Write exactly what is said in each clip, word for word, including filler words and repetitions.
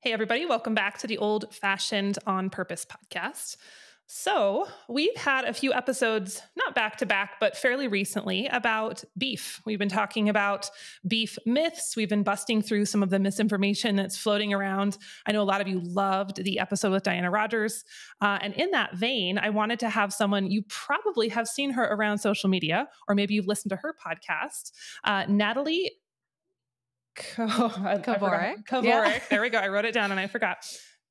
Hey, everybody. Welcome back to the Old Fashioned on Purpose podcast. So we've had a few episodes, not back to back, but fairly recently about beef. We've been talking about beef myths. We've been busting through some of the misinformation that's floating around. I know a lot of you loved the episode with Diana Rogers. Uh, and in that vein, I wanted to have someone, you probably have seen her around social media, or maybe you've listened to her podcast, uh, Natalie Kovarik. Kovarik. Yeah. There we go. I wrote it down and I forgot.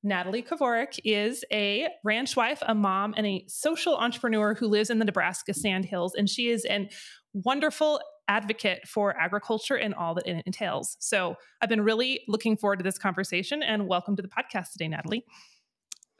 Natalie Kovarik is a ranch wife, a mom, and a social entrepreneur who lives in the Nebraska Sandhills. And she is a wonderful advocate for agriculture and all that it entails. So I've been really looking forward to this conversation, and welcome to the podcast today, Natalie.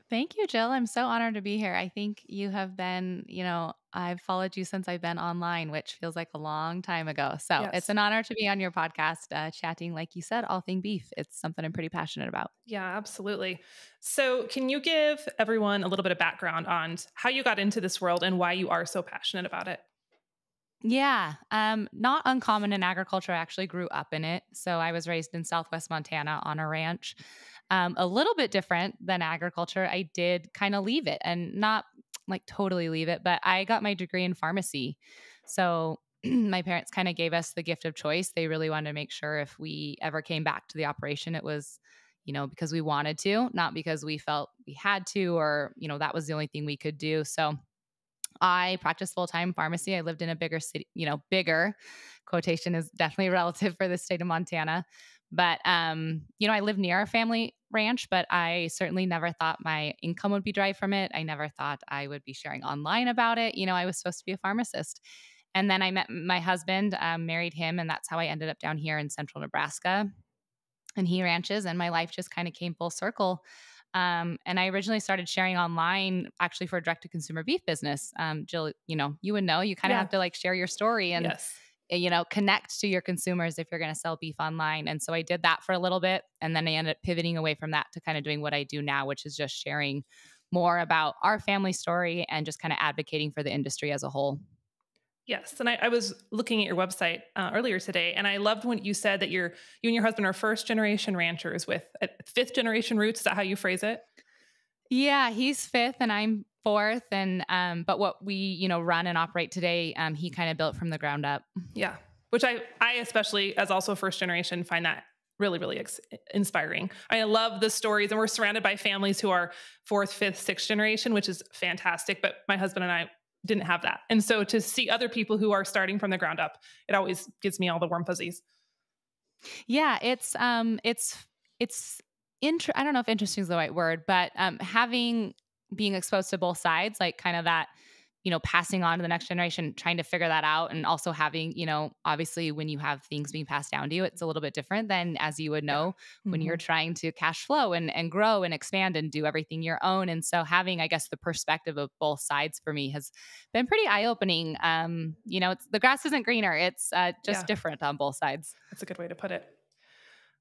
Thank you, Jill. I'm so honored to be here. I think you have been, you know, I've followed you since I've been online, which feels like a long time ago. So yes, it's an honor to be on your podcast, uh, chatting, like you said, all thing beef. It's something I'm pretty passionate about. Yeah, absolutely. So can you give everyone a little bit of background on how you got into this world and why you are so passionate about it? Yeah. Um, not uncommon in agriculture. I actually grew up in it. So I was raised in Southwest Montana on a ranch. Um, a little bit different than agriculture. I did kind of leave it, and not like totally leave it, but I got my degree in pharmacy. So my parents kind of gave us the gift of choice. They really wanted to make sure if we ever came back to the operation, it was, you know, because we wanted to, not because we felt we had to, or, you know, that was the only thing we could do. So I practiced full-time pharmacy. I lived in a bigger city, you know, bigger quotation is definitely relative for the state of Montana. But, um, you know, I live near our family ranch, but I certainly never thought my income would be derived from it. I never thought I would be sharing online about it. You know, I was supposed to be a pharmacist. And then I met my husband, um, married him, and that's how I ended up down here in central Nebraska. And he ranches, and my life just kind of came full circle. Um, and I originally started sharing online actually for a direct-to-consumer beef business. Um, Jill, you know, you would know, you kind of yeah. have to like share your story and, yes. you know, connect to your consumers if you're going to sell beef online. And so I did that for a little bit. And then I ended up pivoting away from that to kind of doing what I do now, which is just sharing more about our family story and just kind of advocating for the industry as a whole. Yes. And I, I was looking at your website uh, earlier today, and I loved when you said that you're, you and your husband are first generation ranchers with uh, fifth generation roots. Is that how you phrase it? Yeah, he's fifth and I'm fourth. And, um, but what we, you know, run and operate today, um, he kind of built from the ground up. Yeah. Which I, I especially as also first generation find that really, really ex- inspiring. I love the stories, and we're surrounded by families who are fourth, fifth, sixth generation, which is fantastic. But my husband and I didn't have that. And so to see other people who are starting from the ground up, it always gives me all the warm fuzzies. Yeah. It's, um, it's, it's inter- I don't know if interesting is the right word, but, um, having, being exposed to both sides, like kind of that, you know, passing on to the next generation, trying to figure that out. And also having, you know, obviously when you have things being passed down to you, it's a little bit different than, as you would know, mm-hmm. when you're trying to cash flow and, and grow and expand and do everything your own. And so having, I guess, the perspective of both sides for me has been pretty eye-opening. Um, you know, it's, the grass isn't greener. It's uh, just yeah. different on both sides. That's a good way to put it.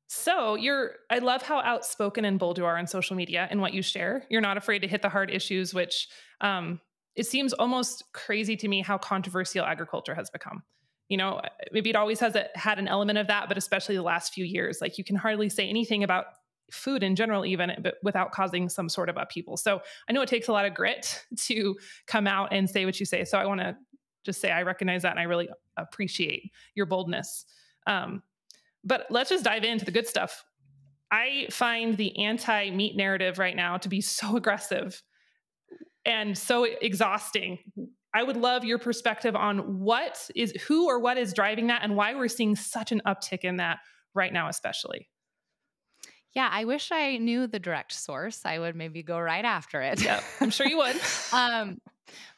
So you're, I love how outspoken and bold you are on social media and what you share. You're not afraid to hit the hard issues, which, um, it seems almost crazy to me how controversial agriculture has become. You know, maybe it always has a, had an element of that, but especially the last few years, like you can hardly say anything about food in general, even but without causing some sort of upheaval. So I know it takes a lot of grit to come out and say what you say. So I want to just say, I recognize that. And I really appreciate your boldness. Um, But let's just dive into the good stuff. I find the anti-meat narrative right now to be so aggressive and so exhausting. I would love your perspective on what is, who or what is driving that and why we're seeing such an uptick in that right now, especially. Yeah, I wish I knew the direct source. I would maybe go right after it. Yeah, I'm sure you would. um,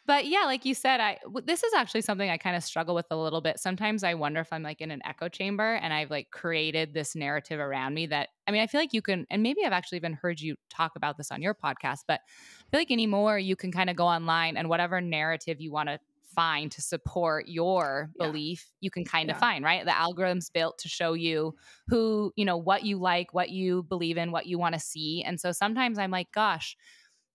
But yeah, like you said, I, w- this is actually something I kind of struggle with a little bit. Sometimes I wonder if I'm like in an echo chamber and I've like created this narrative around me that, I mean, I feel like you can, and maybe I've actually even heard you talk about this on your podcast, but I feel like anymore you can kind of go online and whatever narrative you want to find to support your belief, yeah. you can kind of yeah. find, right? The algorithm's built to show you who, you know, what you like, what you believe in, what you want to see. And so sometimes I'm like, gosh,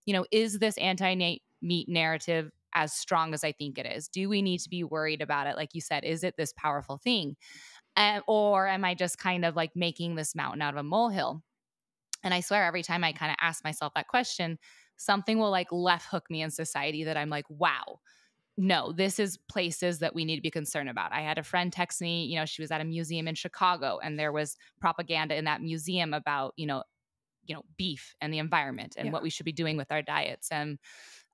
you know, is this anti-meat narrative as strong as I think it is? Do we need to be worried about it? Like you said, is it this powerful thing? Uh, or am I just kind of like making this mountain out of a molehill? And I swear every time I kind of ask myself that question, something will like left hook me in society that I'm like, wow, no, this is places that we need to be concerned about. I had a friend text me, you know, she was at a museum in Chicago and there was propaganda in that museum about, you know, you know, beef and the environment and yeah. what we should be doing with our diets. And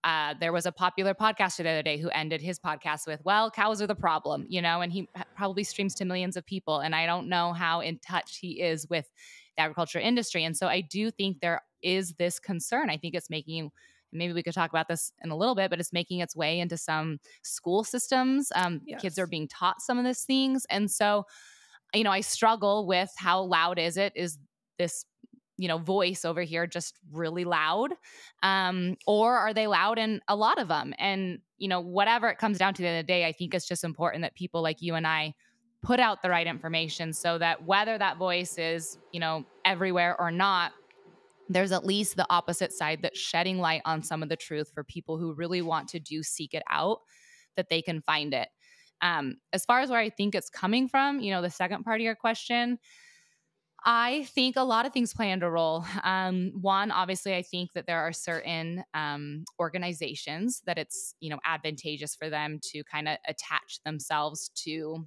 uh, there was a popular podcaster the other day who ended his podcast with, well, cows are the problem, you know, and he probably streams to millions of people. And I don't know how in touch he is with the agriculture industry. And so I do think there is this concern. I think it's making, maybe we could talk about this in a little bit, but it's making its way into some school systems. Um, yes. Kids are being taught some of these things. And so, you know, I struggle with how loud is it? Is this, you know, voice over here just really loud? Um, or are they loud in a lot of them? And, you know, whatever it comes down to the end of the day, I think it's just important that people like you and I put out the right information so that whether that voice is, you know, everywhere or not, there's at least the opposite side that's shedding light on some of the truth for people who really want to do seek it out, that they can find it. Um, as far as where I think it's coming from, you know, the second part of your question, I think a lot of things play into a role. Um, one, obviously, I think that there are certain um, organizations that it's, you know, advantageous for them to kind of attach themselves to,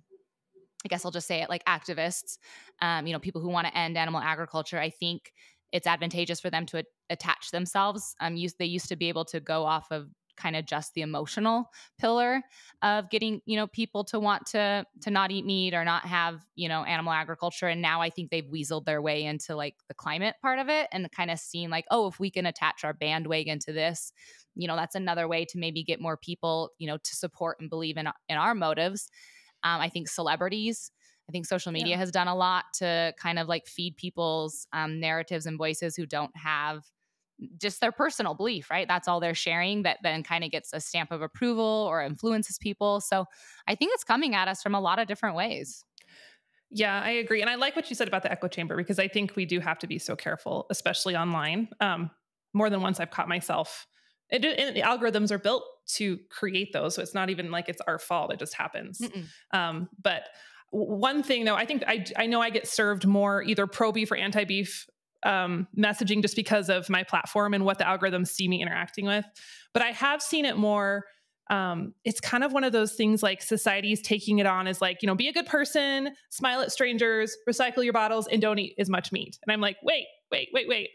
I guess I'll just say it like activists, um, you know, people who want to end animal agriculture. I think it's advantageous for them to a- attach themselves. Um, used, they used to be able to go off of kind of just the emotional pillar of getting, you know, people to want to, to not eat meat or not have, you know, animal agriculture. And now I think they've weaseled their way into like the climate part of it and kind of seen like, oh, if we can attach our bandwagon to this, you know, that's another way to maybe get more people, you know, to support and believe in, in our motives. Um, I think celebrities, I think social media yeah. has done a lot to kind of like feed people's um, narratives and voices who don't have just their personal belief, right? That's all they're sharing that then kind of gets a stamp of approval or influences people. So I think it's coming at us from a lot of different ways. Yeah, I agree. And I like what you said about the echo chamber, because I think we do have to be so careful, especially online. Um, more than once I've caught myself. It, and the algorithms are built to create those. So it's not even like it's our fault. It just happens. Um, but one thing though, I think I, I know I get served more either pro beef or anti-beef, um, messaging just because of my platform and what the algorithms see me interacting with. But I have seen it more. Um, it's kind of one of those things like society's taking it on as like, you know, be a good person, smile at strangers, recycle your bottles, and don't eat as much meat. And I'm like, wait, wait, wait, wait,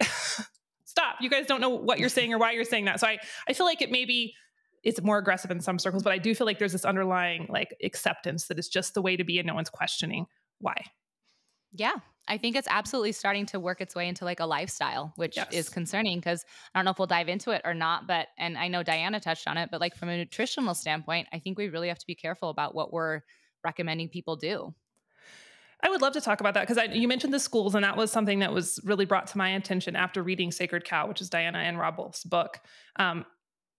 stop. You guys don't know what you're saying or why you're saying that. So I, I feel like it maybe it's more aggressive in some circles, but I do feel like there's this underlying like acceptance that it's just the way to be and no one's questioning why. Yeah. I think it's absolutely starting to work its way into like a lifestyle, which yes. is concerning because I don't know if we'll dive into it or not, but, and I know Diana touched on it, but like from a nutritional standpoint, I think we really have to be careful about what we're recommending people do. I would love to talk about that because you mentioned the schools, and that was something that was really brought to my attention after reading Sacred Cow, which is Diana and Rob Wolf's book. Um,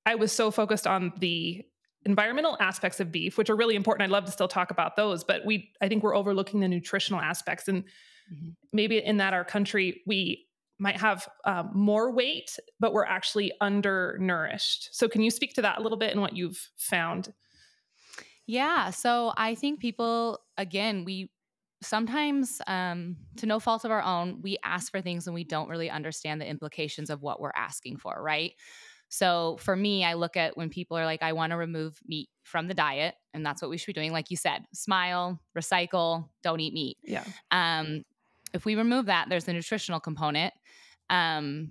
I was so focused on the environmental aspects of beef, which are really important. I'd love to still talk about those, but we, I think we're overlooking the nutritional aspects. And mm-hmm. maybe in that our country, we might have um, more weight, but we're actually undernourished. So can you speak to that a little bit and what you've found? Yeah. So I think people, again, we sometimes, um, to no fault of our own, we ask for things and we don't really understand the implications of what we're asking for, right? So for me, I look at when people are like, I want to remove meat from the diet, and that's what we should be doing. Like you said, smile, recycle, don't eat meat. Yeah. Um, if we remove that, there's the nutritional component. Um,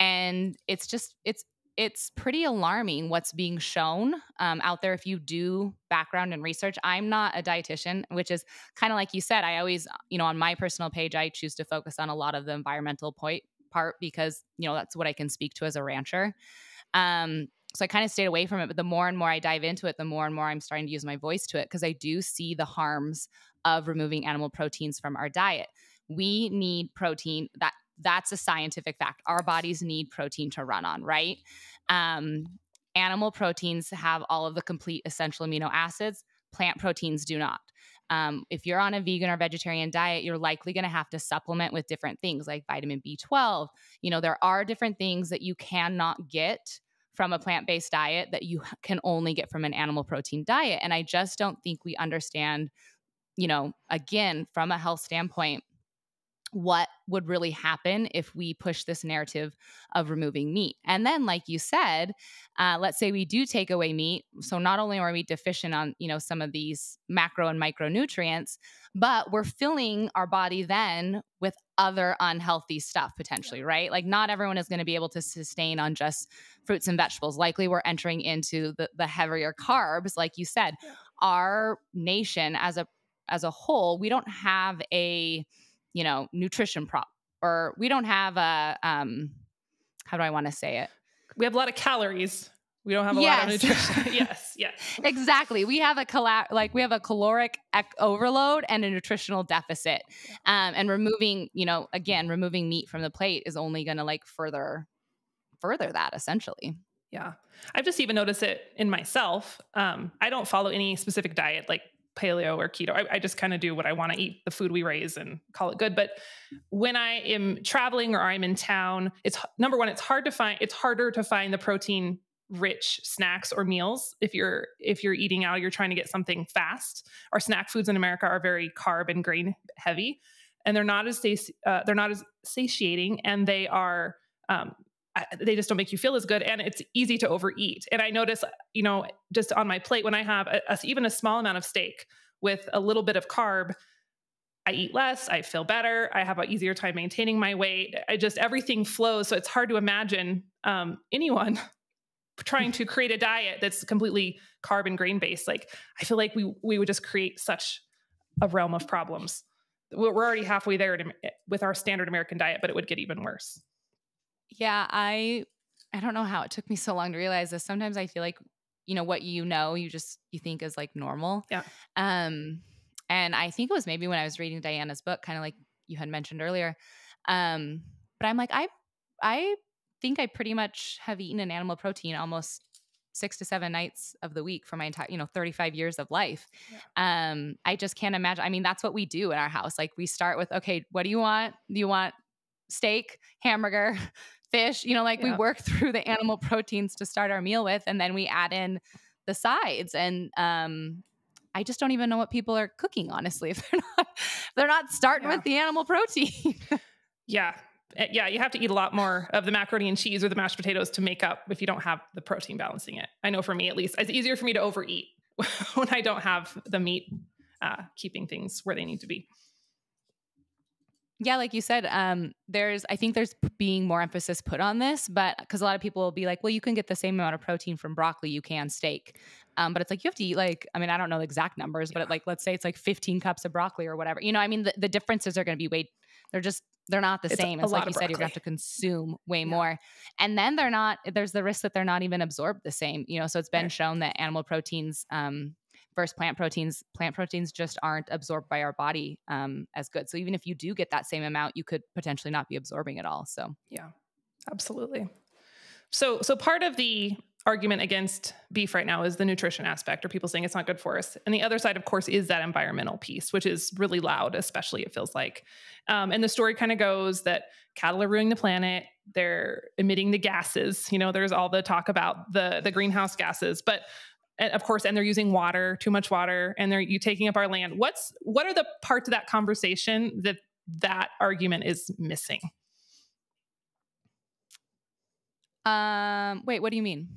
and it's just, it's, it's pretty alarming what's being shown um, out there. If you do background and research, I'm not a dietitian, which is kind of like you said, I always, you know, on my personal page, I choose to focus on a lot of the environmental point part because, you know, that's what I can speak to as a rancher. Um, so I kind of stayed away from it, but the more and more I dive into it, the more and more I'm starting to use my voice to it because I do see the harms of removing animal proteins from our diet. We need protein. That that's a scientific fact. Our bodies need protein to run on, right? Um, animal proteins have all of the complete essential amino acids. Plant proteins do not. Um, if you're on a vegan or vegetarian diet, you're likely going to have to supplement with different things like vitamin B twelve. You know, there are different things that you cannot get from a plant-based diet that you can only get from an animal protein diet. And I just don't think we understand, you know, again, from a health standpoint, what would really happen if we push this narrative of removing meat. And then, like you said, uh, let's say we do take away meat. So not only are we deficient on, you know, some of these macro and micronutrients, but we're filling our body then with other unhealthy stuff potentially, right? Like not everyone is going to be able to sustain on just fruits and vegetables. Likely we're entering into the, the heavier carbs. Like you said, our nation as a, as a whole, we don't have a, you know, nutrition prop, or we don't have a, um, how do I want to say it? We have a lot of calories. We don't have a yes. lot of nutrition. yes. Yes. Exactly. We have a cala- like we have a caloric ec- overload and a nutritional deficit. Um, and removing, you know, again, removing meat from the plate is only going to like further, further that essentially. Yeah. I've just even noticed it in myself. Um, I don't follow any specific diet, like paleo or keto. I, I just kind of do what I want to eat, the food we raise, and call it good. But when I am traveling or I'm in town, it's number one, it's hard to find, it's harder to find the protein rich snacks or meals. If you're, if you're eating out, you're trying to get something fast. Our snack foods in America are very carb and grain heavy, and they're not as, uh, they're not as satiating, and they are, um, they just don't make you feel as good, and it's easy to overeat. And I notice, you know, just on my plate, when I have a, a, even a small amount of steak with a little bit of carb, I eat less, I feel better, I have an easier time maintaining my weight. I just, everything flows. So it's hard to imagine um, anyone trying to create a diet that's completely carb and grain based. Like, I feel like we, we would just create such a realm of problems. We're already halfway there to, with our standard American diet, but it would get even worse. Yeah, I I don't know how it took me so long to realize this. Sometimes I feel like, you know, what you know, you just, you think is like normal. Yeah. Um, and I think it was maybe when I was reading Diana's book, kind of like you had mentioned earlier. Um, but I'm like, I I think I pretty much have eaten an animal protein almost six to seven nights of the week for my entire, you know, thirty-five years of life. Yeah. Um, I just can't imagine. I mean, that's what we do in our house. Like we start with, okay, what do you want? Do you want steak, hamburger, fish, you know, like yeah. we work through the animal proteins to start our meal with, and then we add in the sides. And um, I just don't even know what people are cooking, honestly, if they're not, if they're not starting yeah. with the animal protein. yeah. Yeah. You have to eat a lot more of the macaroni and cheese or the mashed potatoes to make up if you don't have the protein balancing it. I know for me, at least, it's easier for me to overeat when I don't have the meat uh, keeping things where they need to be. Yeah, like you said, um, there's, I think there's being more emphasis put on this, but because a lot of people will be like, well, you can get the same amount of protein from broccoli you can steak. Um, but it's like, you have to eat like, I mean, I don't know the exact numbers, but yeah. it, like, let's say it's like fifteen cups of broccoli or whatever. You know, I mean, the, the differences are going to be way, they're just, they're not the it's same. It's like you broccoli. said, you're going to have to consume way yeah. more. And then they're not, there's the risk that they're not even absorbed the same, you know, so it's been yeah. shown that animal proteins, um, versus plant proteins, plant proteins just aren't absorbed by our body um, as good. So even if you do get that same amount, you could potentially not be absorbing it all. So yeah, absolutely. So, so part of the argument against beef right now is the nutrition aspect, or people saying it's not good for us. And the other side, of course, is that environmental piece, which is really loud, especially it feels like. Um, and the story kind of goes that cattle are ruining the planet. They're emitting the gases. You know, there's all the talk about the, the greenhouse gases, but And of course, and they're using water, too much water, and they're you taking up our land. What's, what are the parts of that conversation that that argument is missing? Um, wait, what do you mean?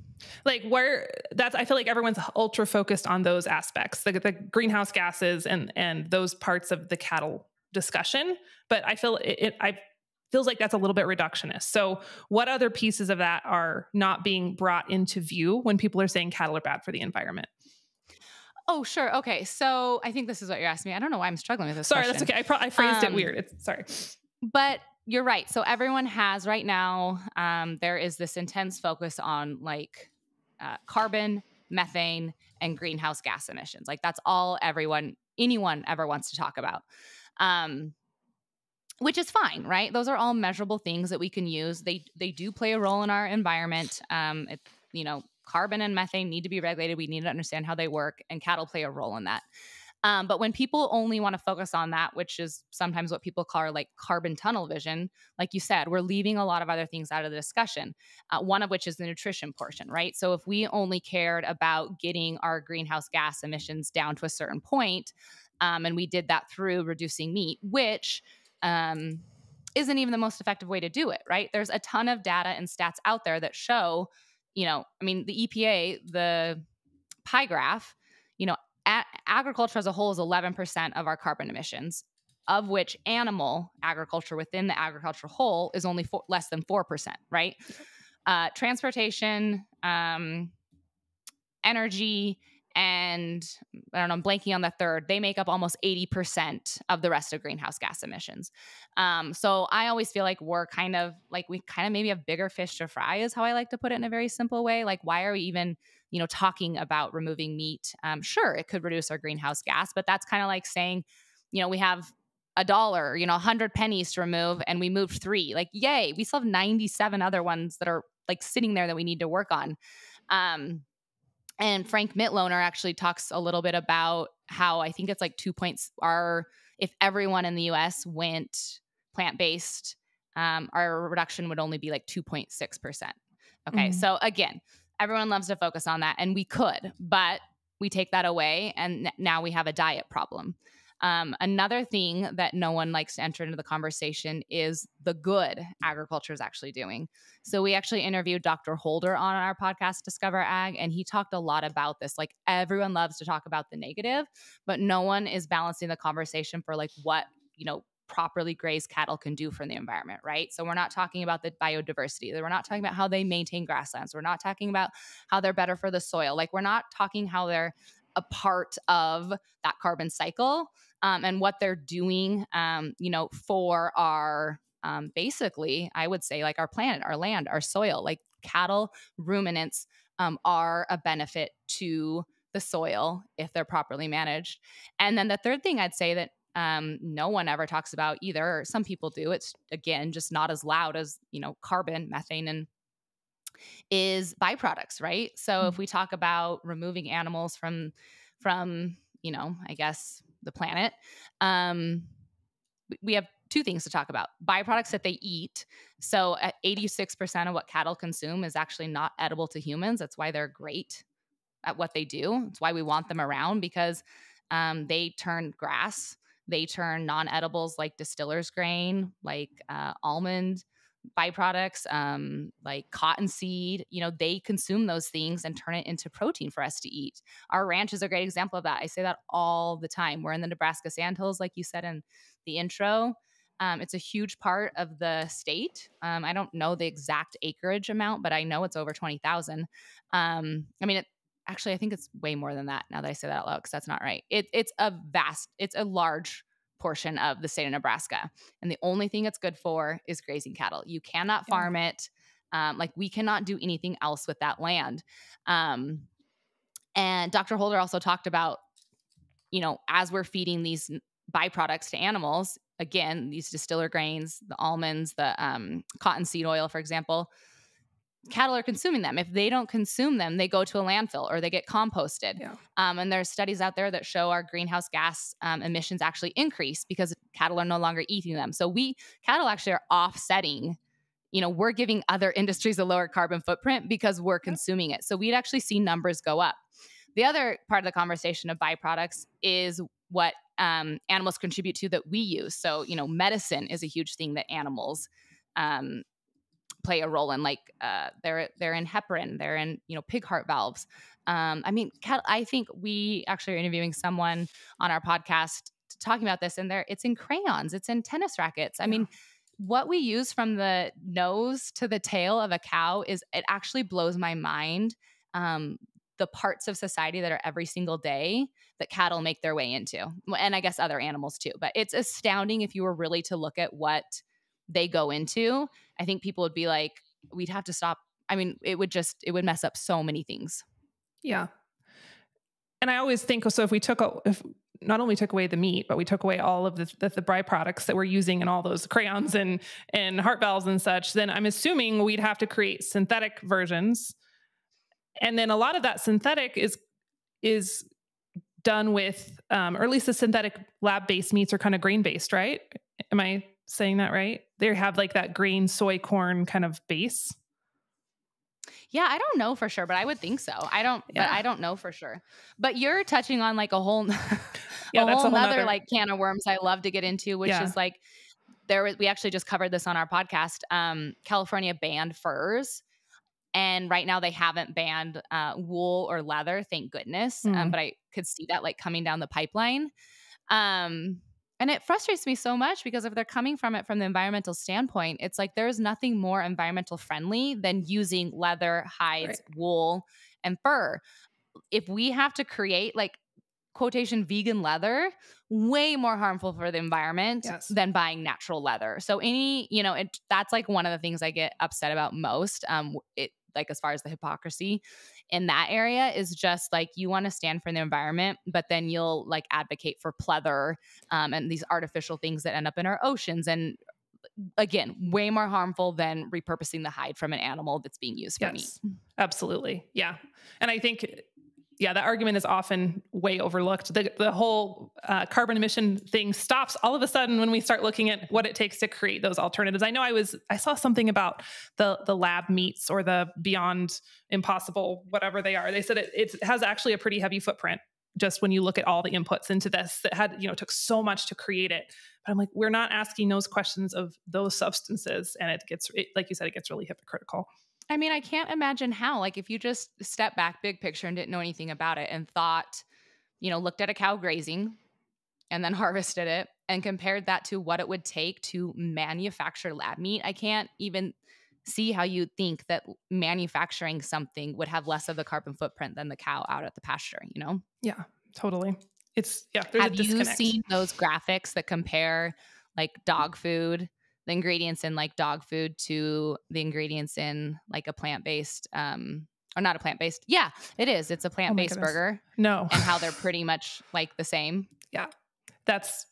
Like where that's, I feel like everyone's ultra focused on those aspects, the, the greenhouse gases and, and those parts of the cattle discussion. But I feel it, it I feels like that's a little bit reductionist. So what other pieces of that are not being brought into view when people are saying cattle are bad for the environment? Oh, sure. Okay. So I think this is what you're asking me. I don't know why I'm struggling with this. Sorry. Question. That's okay. I, pro- I phrased um, it weird. It's sorry. But you're right. So everyone has right now, um, there is this intense focus on like, uh, carbon, methane, and greenhouse gas emissions. Like that's all everyone, anyone ever wants to talk about. Um, Which is fine, right? Those are all measurable things that we can use. They they do play a role in our environment. Um, it, you know, carbon and methane need to be regulated. We need to understand how they work, and cattle play a role in that. Um, but when people only want to focus on that, which is sometimes what people call like carbon tunnel vision, like you said, we're leaving a lot of other things out of the discussion, uh, one of which is the nutrition portion, right? So if we only cared about getting our greenhouse gas emissions down to a certain point, um, and we did that through reducing meat, which... Um, isn't even the most effective way to do it, right? There's a ton of data and stats out there that show, you know, I mean, the E P A, the pie graph, you know, a- agriculture as a whole is eleven percent of our carbon emissions, of which animal agriculture within the agricultural whole is only four, less than four percent, right? Uh, transportation, um, energy, and I don't know, I'm blanking on the third, they make up almost eighty percent of the rest of greenhouse gas emissions. Um, so I always feel like we're kind of like, we kind of maybe have bigger fish to fry is how I like to put it in a very simple way. Like, why are we even, you know, talking about removing meat? Um, sure, it could reduce our greenhouse gas, but that's kind of like saying, you know, we have a dollar, you know, a hundred pennies to remove and we moved three, like, yay, we still have ninety-seven other ones that are like sitting there that we need to work on. Um, And Frank Mitloehner actually talks a little bit about how I think it's like two points are if everyone in the U S went plant-based, um, our reduction would only be like two point six percent. Okay. Mm-hmm. So again, everyone loves to focus on that and we could, but we take that away and n- now we have a diet problem. Um, another thing that no one likes to enter into the conversation is the good agriculture is actually doing. So we actually interviewed Doctor Holder on our podcast, Discover Ag, and he talked a lot about this. Like, everyone loves to talk about the negative, but no one is balancing the conversation for like what, you know, properly grazed cattle can do for the environment, right? So we're not talking about the biodiversity. We're not talking about how they maintain grasslands. We're not talking about how they're better for the soil. Like, we're not talking how they're a part of that carbon cycle, um, and what they're doing, um, you know, for our, um, basically, I would say like our planet, our land, our soil, like cattle, ruminants, um, are a benefit to the soil if they're properly managed. And then the third thing I'd say that, um, no one ever talks about either, or some people do, it's again, just not as loud as, you know, carbon, methane, and is byproducts, right? So mm-hmm. if we talk about removing animals from, from, you know, I guess the planet, um, we have two things to talk about. Byproducts that they eat. So at eighty-six percent of what cattle consume is actually not edible to humans. That's why they're great at what they do. That's why we want them around, because um, they turn grass, they turn non-edibles like distiller's grain, like uh, almond, byproducts, um, like cottonseed, you know, they consume those things and turn it into protein for us to eat. Our ranch is a great example of that. I say that all the time. We're in the Nebraska Sandhills, like you said in the intro. Um, it's a huge part of the state. Um, I don't know the exact acreage amount, but I know it's over twenty thousand. Um, I mean, it, actually, I think it's way more than that now that I say that out loud, because that's not right. It, it's a vast, it's a large portion of the state of Nebraska. And the only thing it's good for is grazing cattle. You cannot farm yeah. it. Um, like, we cannot do anything else with that land. Um, and Doctor Holder also talked about, you know, as we're feeding these byproducts to animals, again, these distiller grains, the almonds, the um, cottonseed oil, for example, cattle are consuming them. If they don't consume them, they go to a landfill or they get composted. Yeah. Um, and there's studies out there that show our greenhouse gas um, emissions actually increase because cattle are no longer eating them. So we cattle actually are offsetting, you know, we're giving other industries a lower carbon footprint because we're consuming it. So we'd actually see numbers go up. The other part of the conversation of byproducts is what um, animals contribute to that we use. So, you know, medicine is a huge thing that animals, um, play a role in, like, uh, they're, they're in heparin, they're in, you know, pig heart valves. Um, I mean, cat, I think we actually are interviewing someone on our podcast talking about this, and there it's in crayons, it's in tennis rackets. I yeah. mean, what we use from the nose to the tail of a cow is, it actually blows my mind. Um, the parts of society that are every single day that cattle make their way into, and I guess other animals too, but it's astounding if you were really to look at what they go into. I think people would be like, we'd have to stop. I mean, it would just, it would mess up so many things. Yeah. And I always think, so if we took, a, if not only took away the meat, but we took away all of the, the, the byproducts that we're using in all those crayons and, and heart valves and such, then I'm assuming we'd have to create synthetic versions. And then a lot of that synthetic is, is done with, um, or at least the synthetic lab-based meats are kind of grain-based, right? Am I saying that right? They have like that grain, soy, corn kind of base. Yeah, I don't know for sure, but I would think so. I don't, yeah. but I don't know for sure. But you're touching on like a whole, yeah, a that's whole, a whole nother, other like can of worms I love to get into, which yeah. is like there was, we actually just covered this on our podcast. Um, California banned furs, and right now they haven't banned uh, wool or leather, thank goodness. Mm. Um, but I could see that like coming down the pipeline. Um, and it frustrates me so much because if they're coming from it from the environmental standpoint, it's like there's nothing more environmental friendly than using leather, hides, right. wool, and fur. If we have to create like quotation vegan leather, way more harmful for the environment yes. than buying natural leather. So any, you know, it, that's like one of the things I get upset about most. Um, it like as far as the hypocrisy in that area is just like you want to stand for the environment, but then you'll like advocate for pleather um, and these artificial things that end up in our oceans. And again, way more harmful than repurposing the hide from an animal that's being used for yes. meat. Absolutely. Yeah. And I think yeah, that argument is often way overlooked. The, the whole uh, carbon emission thing stops all of a sudden when we start looking at what it takes to create those alternatives. I know I was, I saw something about the, the lab meats or the Beyond Impossible, whatever they are. They said it, it has actually a pretty heavy footprint just when you look at all the inputs into this that had, you know, took so much to create it. But I'm like, we're not asking those questions of those substances. And it gets, it, like you said, it gets really hypocritical. I mean, I can't imagine how, like, if you just step back big picture and didn't know anything about it and thought, you know, looked at a cow grazing and then harvested it and compared that to what it would take to manufacture lab meat. I can't even see how you think that manufacturing something would have less of the carbon footprint than the cow out at the pasture, you know? Yeah, totally. It's, yeah, there's a disconnect. Have you seen those graphics that compare, like, dog food, the ingredients in like dog food to the ingredients in like a plant-based, um, or not a plant-based. Yeah, it is. It's a plant-based oh burger. No. And how they're pretty much like the same. Yeah. That's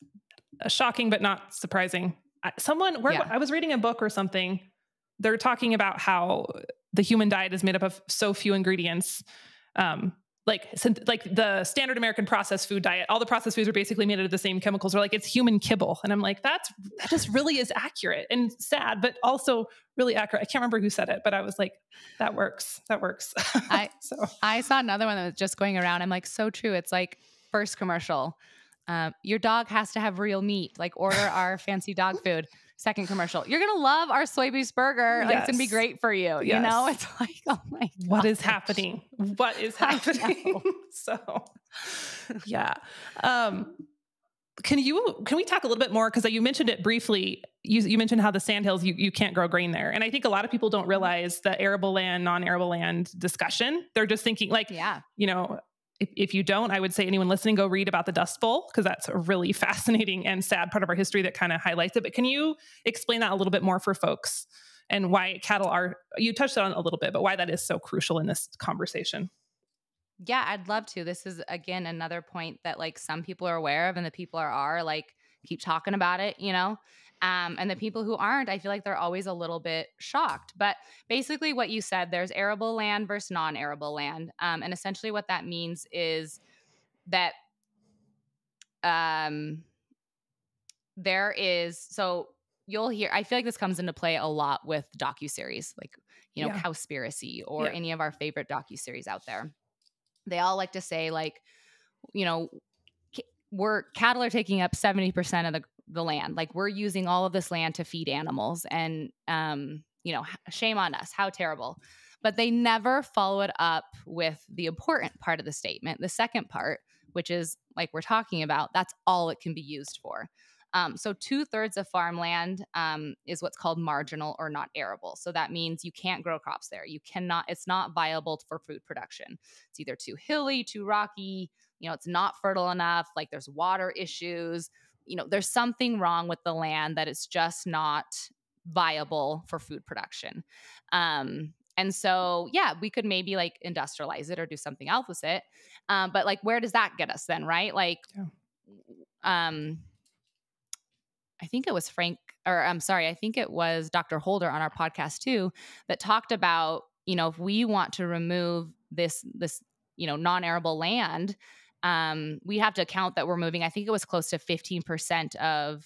shocking, but not surprising. Someone, where, yeah. I was reading a book or something. They're talking about how the human diet is made up of so few ingredients. Um, Like, like the standard American processed food diet, all the processed foods are basically made out of the same chemicals. We're like, it's human kibble. And I'm like, that's, that just really is accurate and sad, but also really accurate. I can't remember who said it, but I was like, that works. That works. I, so. I saw another one that was just going around. I'm like, so true. It's like first commercial. Um, your dog has to have real meat, like order our fancy dog food. Second commercial, you're going to love our soybeans burger. Yes. Like, it's going to be great for you. Yes. You know, it's like, oh my God. What is happening? What is happening? So, yeah. Um, can you, can we talk a little bit more? Cause you mentioned it briefly. You, you mentioned how the Sandhills, you, you can't grow grain there. And I think a lot of people don't realize the arable land, non-arable land discussion. They're just thinking like, yeah, you know, If, if you don't, I would say anyone listening, go read about the Dust Bowl, because that's a really fascinating and sad part of our history that kind of highlights it. But can you explain that a little bit more for folks and why cattle are, you touched on it a little bit, but why that is so crucial in this conversation? Yeah, I'd love to. This is, again, another point that like some people are aware of and the people are, are like, keep talking about it, you know? Um, and the people who aren't, I feel like they're always a little bit shocked. But basically what you said, there's arable land versus non-arable land. Um, and essentially what that means is that um, there is, so you'll hear, I feel like this comes into play a lot with docuseries, like, you know, yeah. Cowspiracy or yeah. any of our favorite docuseries out there. They all like to say like, you know, we're, cattle are taking up seventy percent of the the land. Like we're using all of this land to feed animals and, um, you know, shame on us, how terrible, but they never follow it up with the important part of the statement. The second part, which is like, we're talking about, that's all it can be used for. Um, so two thirds of farmland, um, is what's called marginal or not arable. So that means you can't grow crops there. You cannot, it's not viable for food production. It's either too hilly, too rocky, you know, it's not fertile enough. Like there's water issues. You know, there's something wrong with the land that it's just not viable for food production. Um, and so, yeah, we could maybe like industrialize it or do something else with it. Um, but like, where does that get us then? Right. Like, yeah. um, I think it was Frank, or I'm sorry, I think it was Doctor Holder on our podcast too, that talked about, you know, if we want to remove this, this, you know, non-arable land, Um, we have to account that we're moving, I think it was close to fifteen percent of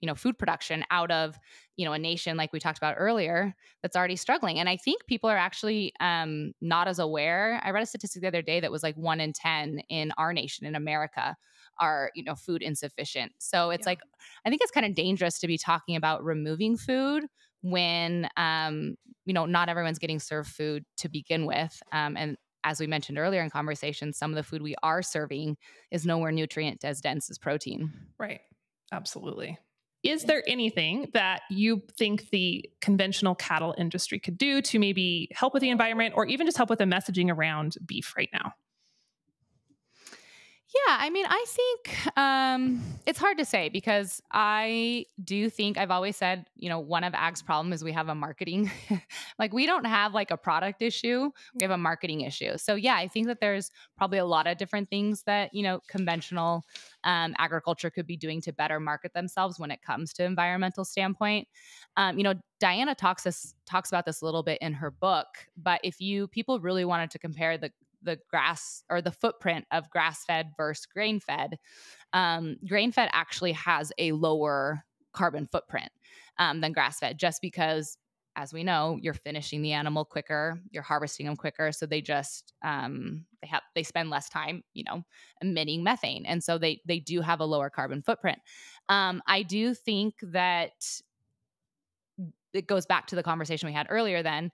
you know, food production out of, you know, a nation like we talked about earlier that's already struggling. And I think people are actually um, not as aware. I read a statistic the other day that was like one in ten in our nation, in America, are, you know, food insufficient. So it's yeah. like, I think it's kind of dangerous to be talking about removing food when, um, you know, not everyone's getting served food to begin with. Um, and as we mentioned earlier in conversation, some of the food we are serving is nowhere nutrient as dense as protein. Right. Absolutely. Is there anything that you think the conventional cattle industry could do to maybe help with the environment or even just help with the messaging around beef right now? Yeah, I mean, I think um, it's hard to say because I do think I've always said, you know, one of Ag's problem is we have a marketing, like we don't have like a product issue, we have a marketing issue. So yeah, I think that there's probably a lot of different things that, you know, conventional um, agriculture could be doing to better market themselves when it comes to environmental standpoint. Um, you know, Diana talks this, talks about this a little bit in her book, but if you, people really wanted to compare the the grass or the footprint of grass-fed versus grain-fed, um, grain-fed actually has a lower carbon footprint um, than grass-fed just because, as we know, you're finishing the animal quicker, you're harvesting them quicker. So they just, um, they have, they spend less time, you know, emitting methane. And so they, they do have a lower carbon footprint. Um, I do think that it goes back to the conversation we had earlier then.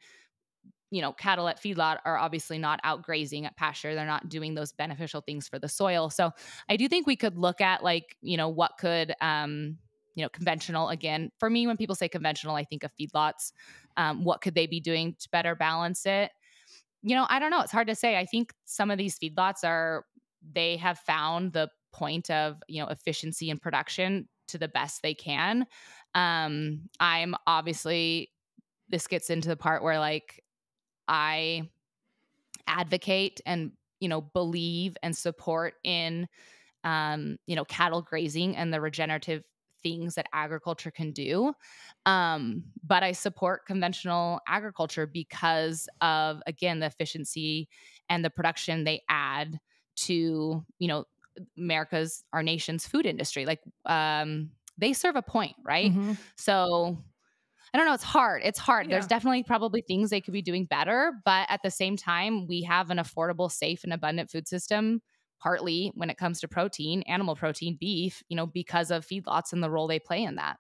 You know, cattle at feedlot are obviously not out grazing at pasture. They're not doing those beneficial things for the soil. So I do think we could look at like, you know, what could, um, you know, conventional, again, for me, when people say conventional, I think of feedlots. Um, what could they be doing to better balance it? You know, I don't know. It's hard to say. I think some of these feedlots are, they have found the point of, you know, efficiency in production to the best they can. Um, I'm obviously, this gets into the part where like, I advocate and, you know, believe and support in, um, you know, cattle grazing and the regenerative things that agriculture can do. Um, but I support conventional agriculture because of, again, the efficiency and the production they add to, you know, America's, our nation's food industry. Like, um, they serve a point, right? Mm-hmm. So I don't know. It's hard. It's hard. Yeah. There's definitely probably things they could be doing better, but at the same time, we have an affordable, safe, and abundant food system, partly when it comes to protein, animal protein, beef, you know, because of feedlots and the role they play in that.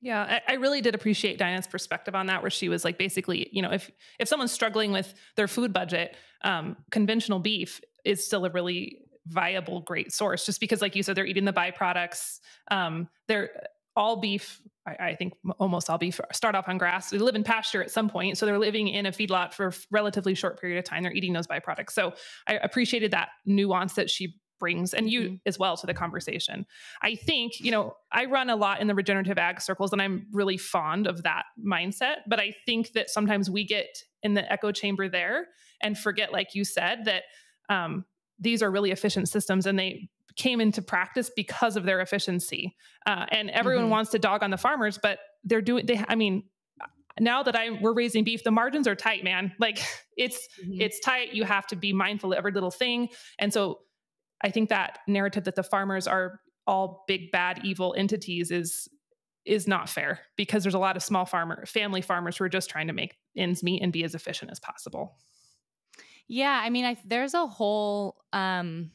Yeah. I, I really did appreciate Diana's perspective on that, where she was like, basically, you know, if, if someone's struggling with their food budget, um, conventional beef is still a really viable, great source, just because, like you said, they're eating the byproducts. Um, they're all beef. I think almost all beef start off on grass. They live in pasture at some point. So they're living in a feedlot for a relatively short period of time. They're eating those byproducts. So I appreciated that nuance that she brings and you mm-hmm. as well to the conversation. I think, you know, I run a lot in the regenerative ag circles and I'm really fond of that mindset, but I think that sometimes we get in the echo chamber there and forget, like you said, that, um, these are really efficient systems and they came into practice because of their efficiency. Uh, and everyone mm-hmm. wants to dog on the farmers, but they're doing, they, I mean, now that I we're raising beef, the margins are tight, man. Like it's, mm-hmm. it's tight. You have to be mindful of every little thing. And so I think that narrative that the farmers are all big, bad, evil entities is, is not fair because there's a lot of small farmer, family farmers who are just trying to make ends meet and be as efficient as possible. Yeah. I mean, I, there's a whole, um,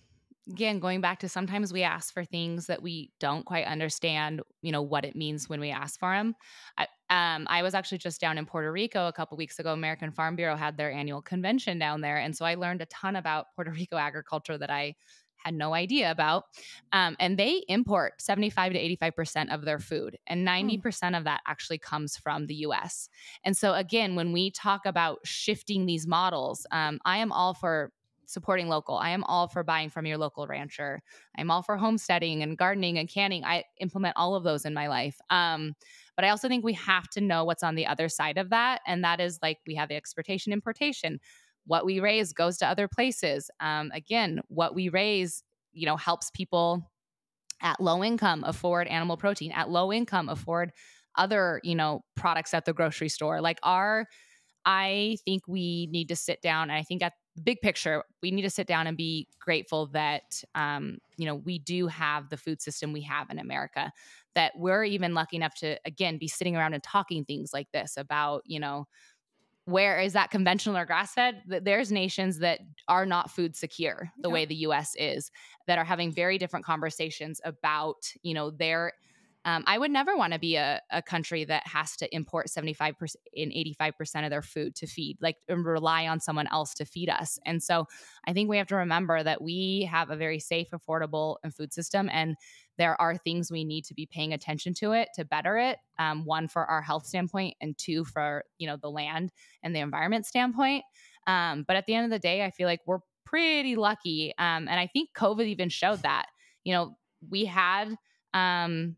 again, going back to sometimes we ask for things that we don't quite understand, you know, what it means when we ask for them. I, um, I was actually just down in Puerto Rico a couple weeks ago. American Farm Bureau had their annual convention down there. And so I learned a ton about Puerto Rico agriculture that I had no idea about. Um, and they import seventy-five to eighty-five percent of their food. And ninety percent of that actually comes from the U S. And so again, when we talk about shifting these models, um, I am all for supporting local. I am all for buying from your local rancher. I'm all for homesteading and gardening and canning. I implement all of those in my life. Um, but I also think we have to know what's on the other side of that. And that is like, we have the exportation, importation. What we raise goes to other places. Um, again, what we raise, you know, helps people at low income afford animal protein, at low income afford other, you know, products at the grocery store. Like our, I think we need to sit down. And I think at big picture, we need to sit down and be grateful that, um, you know, we do have the food system we have in America, that we're even lucky enough to, again, be sitting around and talking things like this about, you know, where is that conventional or grass-fed? There's nations that are not food secure the yeah. way the U S is, that are having very different conversations about, you know, their Um, I would never want to be a, a country that has to import seventy-five percent and eighty-five percent of their food to feed, like rely on someone else to feed us. And so I think we have to remember that we have a very safe, affordable and food system, and there are things we need to be paying attention to it to better it. Um, one, for our health standpoint, and two, for, you know, the land and the environment standpoint. Um, but at the end of the day, I feel like we're pretty lucky. Um, and I think COVID even showed that, you know, we had, um,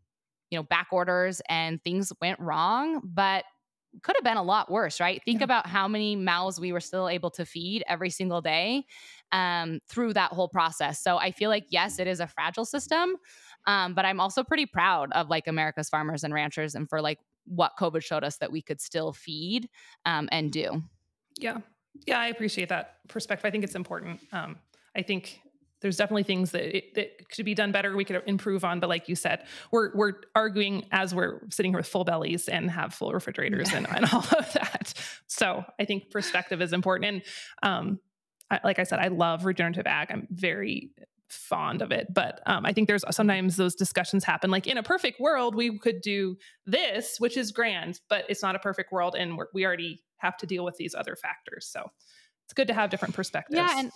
you know, back orders and things went wrong, but could have been a lot worse, right? Think yeah. about how many mouths we were still able to feed every single day um, through that whole process. So I feel like, yes, it is a fragile system, um, but I'm also pretty proud of like America's farmers and ranchers, and for like what COVID showed us that we could still feed um, and do. Yeah. Yeah. I appreciate that perspective. I think it's important. Um, I think there's definitely things that, it, that could be done better, we could improve on. But like you said, we're, we're arguing as we're sitting here with full bellies and have full refrigerators yeah. and, and all of that. So I think perspective is important. And um, I, like I said, I love regenerative ag. I'm very fond of it. But um, I think there's sometimes those discussions happen, like in a perfect world, we could do this, which is grand, but it's not a perfect world. And we're, we already have to deal with these other factors. So it's good to have different perspectives. Yeah, and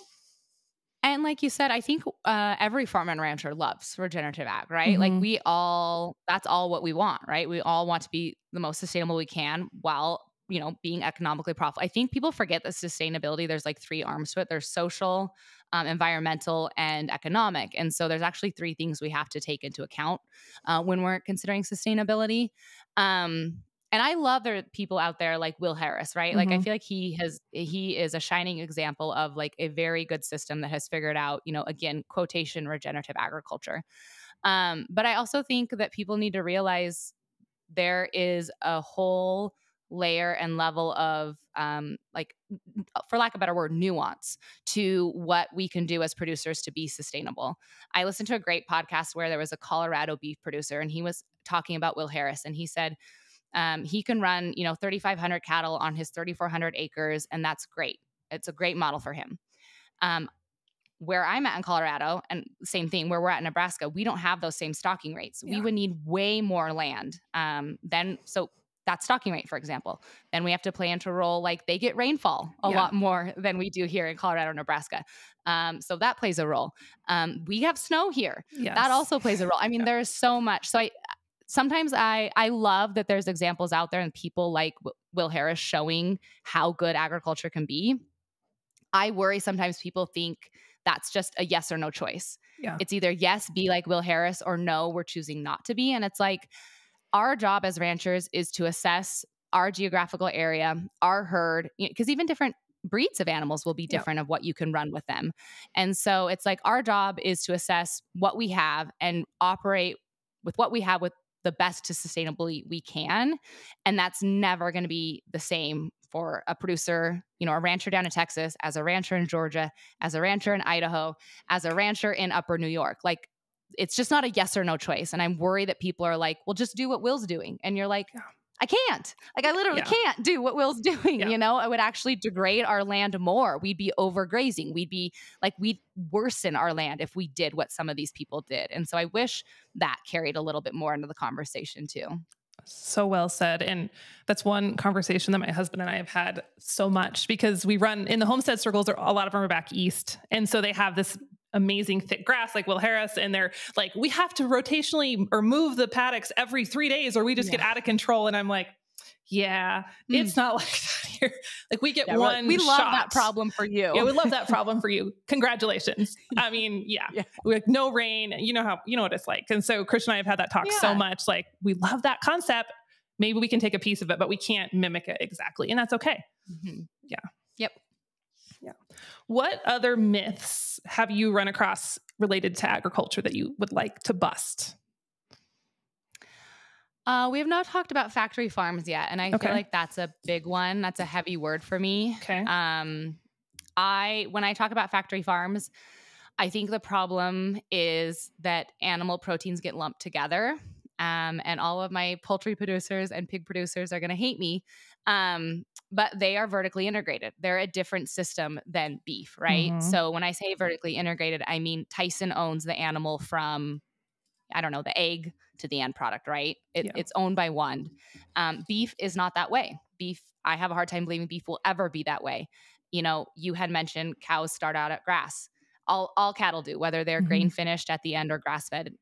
And like you said, I think uh, every farmer and rancher loves regenerative ag, right? Mm-hmm. Like we all, that's all what we want, right? We all want to be the most sustainable we can while, you know, being economically profitable. I think people forget that sustainability, there's like three arms to it. There's social, um, environmental, and economic. And so there's actually three things we have to take into account uh, when we're considering sustainability. Um And I love there are people out there like Will Harris, right? Mm-hmm. Like I feel like he has, he is a shining example of like a very good system that has figured out, you know, again, quotation regenerative agriculture. Um, but I also think that people need to realize there is a whole layer and level of um, like, for lack of a better word, nuance to what we can do as producers to be sustainable. I listened to a great podcast where there was a Colorado beef producer, and he was talking about Will Harris, and he said, Um, he can run, you know, thirty-five hundred cattle on his thirty-four hundred acres, and that's great. It's a great model for him. Um, where I'm at in Colorado, and same thing where we're at in Nebraska, we don't have those same stocking rates. Yeah. We would need way more land. Um, then, so that stocking rate, for example, then we have to play into a role like they get rainfall a yeah. lot more than we do here in Colorado, Nebraska. Um, so that plays a role. Um, we have snow here. Yes. That also plays a role. I mean, yeah. there is so much. So I, Sometimes I, I love that there's examples out there and people like w- Will Harris showing how good agriculture can be. I worry sometimes people think that's just a yes or no choice. Yeah. It's either yes, be like Will Harris, or no, we're choosing not to be. And it's like, our job as ranchers is to assess our geographical area, our herd, you know, 'cause even different breeds of animals will be different yeah. of what you can run with them. And so it's like, our job is to assess what we have and operate with what we have with the best to sustainably we can. And that's never going to be the same for a producer, you know, a rancher down in Texas, as a rancher in Georgia, as a rancher in Idaho, as a rancher in upper New York. Like, it's just not a yes or no choice. And I'm worried that people are like, well, just do what Will's doing. And you're like, I can't, like, I literally yeah. can't do what Will's doing. Yeah. You know, it would actually degrade our land more. We'd be overgrazing. We'd be like, we'd worsen our land if we did what some of these people did. And so I wish that carried a little bit more into the conversation too. So well said. And that's one conversation that my husband and I have had so much, because we run in the homestead circles, a lot of them are back east. And so they have this amazing thick grass like Will Harris, and they're like, we have to rotationally or move the paddocks every three days or we just yeah. get out of control. And I'm like, yeah, mm. it's not like that here. Like, we get yeah, one we love shot. That problem for you. Yeah, we love that problem for you. Congratulations. I mean, yeah, yeah. With no rain, you know how, you know what it's like. And so Chris and I have had that talk yeah. so much, like, we love that concept. Maybe we can take a piece of it, but we can't mimic it exactly. And that's okay. Mm-hmm. Yeah. Yep. Yeah. What other myths have you run across related to agriculture that you would like to bust? Uh, we have not talked about factory farms yet. And I okay. feel like that's a big one. That's a heavy word for me. Okay. Um, I, when I talk about factory farms, I think the problem is that animal proteins get lumped together. Um, and all of my poultry producers and pig producers are going to hate me. Um, but they are vertically integrated. They're a different system than beef, right? Mm-hmm. So when I say vertically integrated, I mean, Tyson owns the animal from, I don't know, the egg to the end product, right? It, yeah. It's owned by one. Um, beef is not that way. Beef, I have a hard time believing beef will ever be that way. You know, you had mentioned cows start out at grass. All, all cattle do, whether they're mm-hmm. grain finished at the end or grass fed.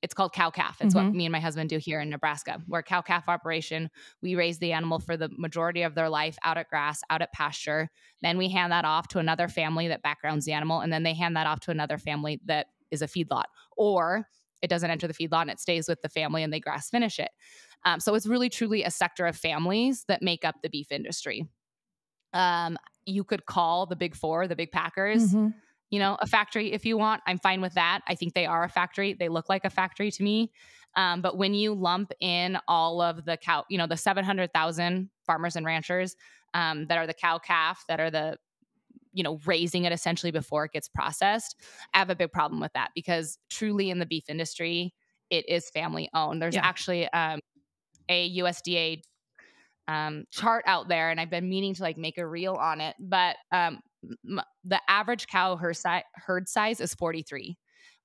It's called cow calf. It's mm-hmm. what me and my husband do here in Nebraska. We're a cow calf operation. We raise the animal for the majority of their life out at grass, out at pasture. Then we hand that off to another family that backgrounds the animal. And then they hand that off to another family that is a feedlot, or it doesn't enter the feedlot and it stays with the family and they grass finish it. Um, so it's really truly a sector of families that make up the beef industry. Um, you could call the big four, the big packers, mm-hmm. you know, a factory if you want. I'm fine with that. I think they are a factory. They look like a factory to me. Um, but when you lump in all of the cow, you know, the seven hundred thousand farmers and ranchers um, that are the cow calf, that are the, you know, raising it essentially before it gets processed, I have a big problem with that, because truly in the beef industry, it is family owned. There's yeah. actually um, a U S D A um, chart out there, and I've been meaning to like make a reel on it, but um, the average cow her si- herd size is forty-three.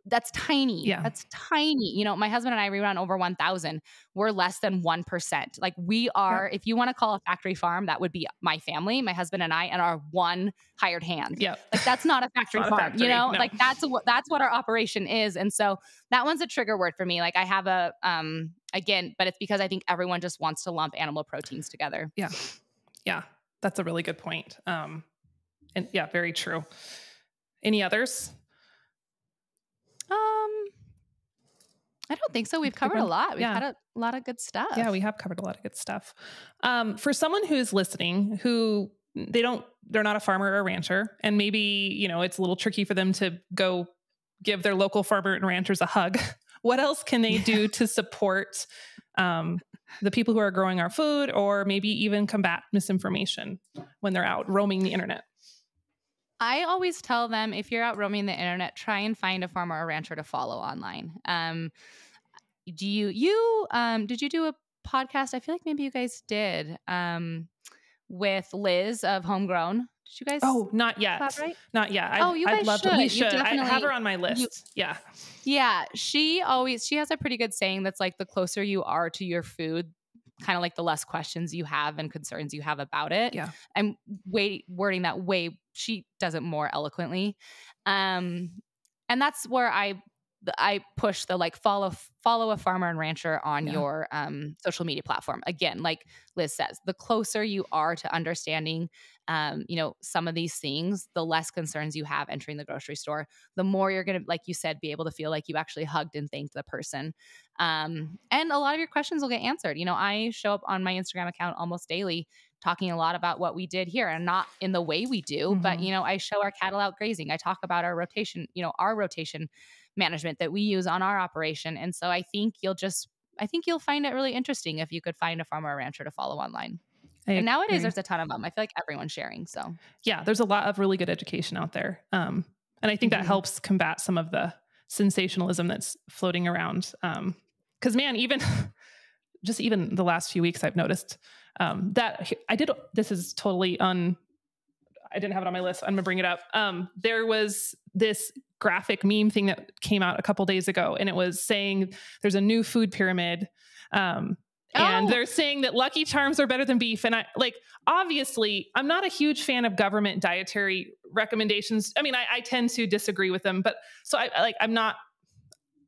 That's tiny. Yeah. That's tiny. You know, my husband and I, we run over one thousand. We're less than one percent. Like we are, yep. if you want to call a factory farm, that would be my family, my husband and I, and our one hired hand. Yep. Like that's not a factory not farm, a factory, you know, no. like that's what, that's what our operation is. And so that one's a trigger word for me. Like I have a, um, again, but it's because I think everyone just wants to lump animal proteins together. Yeah. Yeah. That's a really good point. Um, and yeah, very true. Any others? Um, I don't think so. We've covered a lot. We've yeah. had a lot of good stuff. Yeah, we have covered a lot of good stuff. Um, for someone who's listening, who they don't, they're not a farmer or a rancher, and maybe, you know, it's a little tricky for them to go give their local farmer and ranchers a hug. What else can they do to support, um, the people who are growing our food, or maybe even combat misinformation when they're out roaming the internet? I always tell them, if you're out roaming the internet, try and find a farmer or rancher to follow online. Um, do you, you, um, did you do a podcast? I feel like maybe you guys did, um, with Liz of Homegrown. Did you guys? Oh, not yet. Collaborate? Not yet. I, oh, you guys I'd love should. To, we should. I have her on my list. You, yeah. Yeah. She always, she has a pretty good saying that's like, the closer you are to your food, kind of like the less questions you have and concerns you have about it. Yeah. I'm way wording that way. She does it more eloquently. Um, and that's where I, I push the like follow, follow a farmer and rancher on yeah. your, um, social media platform. Again, like Liz says, the closer you are to understanding, um, you know, some of these things, the less concerns you have entering the grocery store, the more you're going to, like you said, be able to feel like you actually hugged and thanked the person. Um, and a lot of your questions will get answered. You know, I show up on my Instagram account almost daily talking a lot about what we did here, and not in the way we do, mm-hmm. but, you know, I show our cattle out grazing. I talk about our rotation, you know, our rotation management that we use on our operation. And so I think you'll just, I think you'll find it really interesting if you could find a farmer or rancher to follow online. I and nowadays agree. There's a ton of them. I feel like everyone's sharing. So yeah, there's a lot of really good education out there. Um, and I think mm-hmm. that helps combat some of the sensationalism that's floating around. Um, cause man, even just even the last few weeks I've noticed, um, that I did, this is totally un, I didn't have it on my list. I'm gonna bring it up. Um, there was this graphic meme thing that came out a couple days ago, and it was saying there's a new food pyramid. Um, oh. and they're saying that Lucky Charms are better than beef. And I like, obviously I'm not a huge fan of government dietary recommendations. I mean, I, I tend to disagree with them, but so I like, I'm not,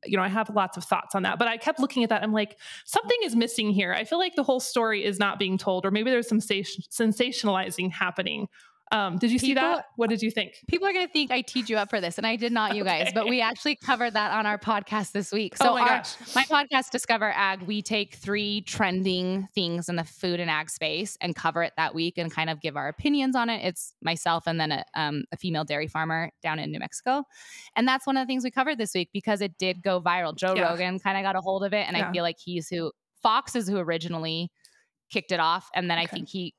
you know, I have lots of thoughts on that, but I kept looking at that. I'm like, something is missing here. I feel like the whole story is not being told, or maybe there's some sensationalizing happening. Um, did you people, see that? What did you think? People are going to think I teed you up for this, and I did not, you okay. guys, but we actually covered that on our podcast this week. So oh my, our, my podcast, Discover Ag, we take three trending things in the food and ag space and cover it that week and kind of give our opinions on it. It's myself and then a, um, a female dairy farmer down in New Mexico. And that's one of the things we covered this week because it did go viral. Joe yeah. Rogan kind of got a hold of it. And yeah. I feel like he's who Fox is who originally kicked it off. And then okay. I think he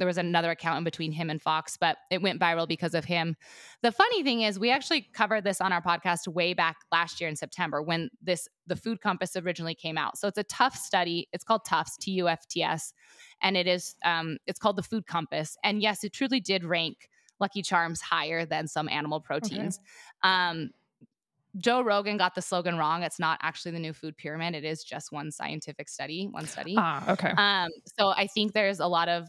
there was another account in between him and Fox, but it went viral because of him. The funny thing is we actually covered this on our podcast way back last year in September when this, the Food Compass originally came out. So it's a Tufts study. It's called Tufts, T U F T S. And it is, um, it's called the Food Compass. And yes, it truly did rank Lucky Charms higher than some animal proteins. Okay. Um, Joe Rogan got the slogan wrong. It's not actually the new food pyramid. It is just one scientific study, one study. Ah, okay. Um, so I think there's a lot of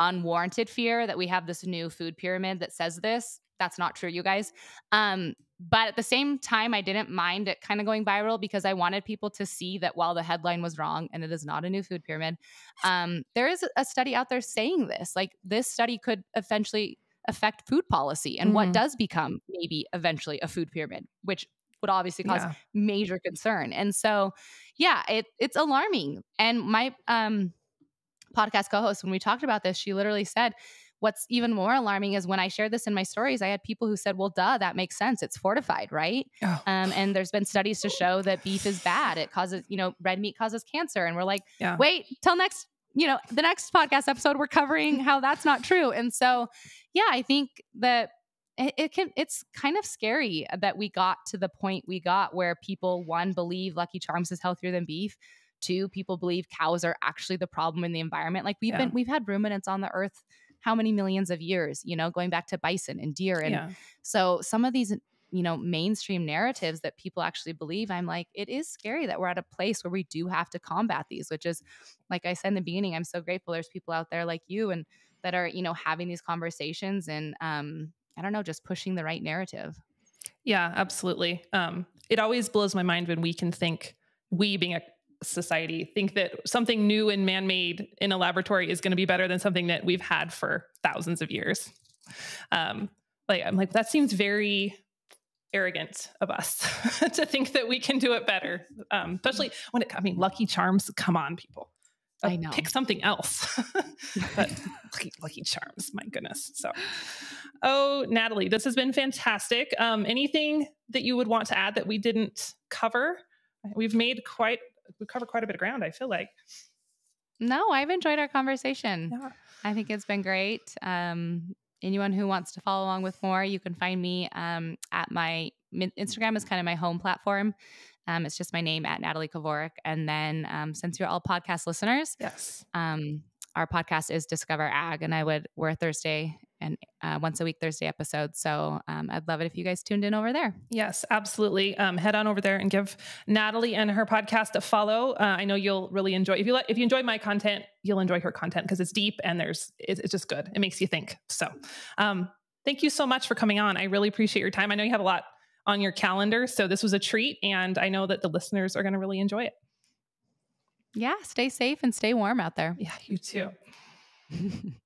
unwarranted fear that we have this new food pyramid that says this. That's not true, you guys. Um, but at the same time, I didn't mind it kind of going viral because I wanted people to see that while the headline was wrong and it is not a new food pyramid, um, there is a study out there saying this. Like this study could essentially affect food policy and mm-hmm. what does become maybe eventually a food pyramid, which would obviously cause yeah. major concern. And so, yeah, it, it's alarming. And my um, podcast co-host, when we talked about this, she literally said, what's even more alarming is when I shared this in my stories, I had people who said, well, duh, that makes sense. It's fortified, right? Oh. Um, and there's been studies to show that beef is bad. It causes, you know, red meat causes cancer. And we're like, yeah. wait till next you know, the next podcast episode, we're covering how that's not true. And so, yeah, I think that it, it can, it's kind of scary that we got to the point we got where people, one, believe Lucky Charms is healthier than beef. Two, people believe cows are actually the problem in the environment. Like we've yeah. been, we've had ruminants on the earth, how many millions of years, you know, going back to bison and deer. And yeah. so some of these, you know, mainstream narratives that people actually believe, I'm like, it is scary that we're at a place where we do have to combat these, which is, like I said in the beginning, I'm so grateful there's people out there like you and that are, you know, having these conversations and, um, I don't know, just pushing the right narrative. Yeah, absolutely. Um, it always blows my mind when we can think, we being a society, think that something new and man-made in a laboratory is going to be better than something that we've had for thousands of years. Um, like, I'm like, that seems very arrogant of us to think that we can do it better. Um, especially when it, I mean, Lucky Charms, come on people. Uh, I know. Pick something else, but lucky, lucky Charms, my goodness. So, oh, Natalie, this has been fantastic. Um, anything that you would want to add that we didn't cover? We've made quite, we covered quite a bit of ground, I feel like. No, I've enjoyed our conversation. Yeah. I think it's been great. Um, Anyone who wants to follow along with more, you can find me um, at my Instagram is kind of my home platform. Um, it's just my name at Natalie Kovarik. And then um, since you're all podcast listeners, yes, um, our podcast is Discover Ag, and I would we're a Thursday and uh, once a week Thursday episode. So um, I'd love it if you guys tuned in over there. Yes, absolutely. Um, head on over there and give Natalie and her podcast a follow. Uh, I know you'll really enjoy. If you like, if you enjoy my content, you'll enjoy her content because it's deep and there's it's, it's just good. It makes you think. So um, thank you so much for coming on. I really appreciate your time. I know you have a lot on your calendar, so this was a treat, and I know that the listeners are going to really enjoy it. Yeah, stay safe and stay warm out there. Yeah, you too.